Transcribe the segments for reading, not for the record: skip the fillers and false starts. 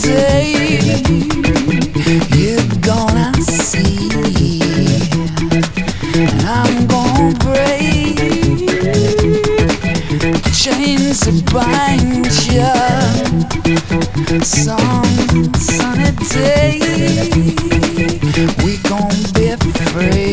day you're gonna see, and I'm gonna break the chains that bind you. Some sunny day we gonna be free.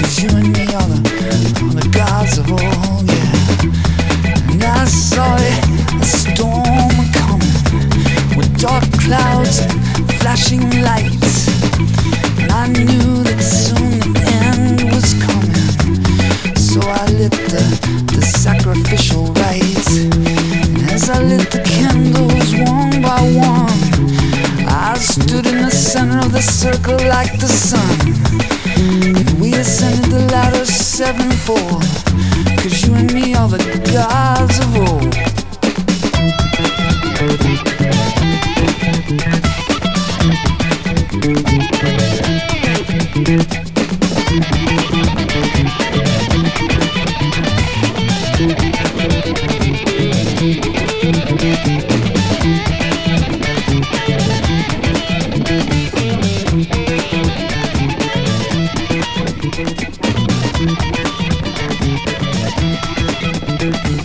'Cause you and me are the gods of old, yeah. And I saw it, a storm coming, with dark clouds and flashing lights. And I knew that soon the end was coming, so I lit the sacrificial rites. And as I lit the candles one by one, I stood in the center of the circle like the sun. We ascended the ladder sevenfold, 'cause you and me are the gods of old.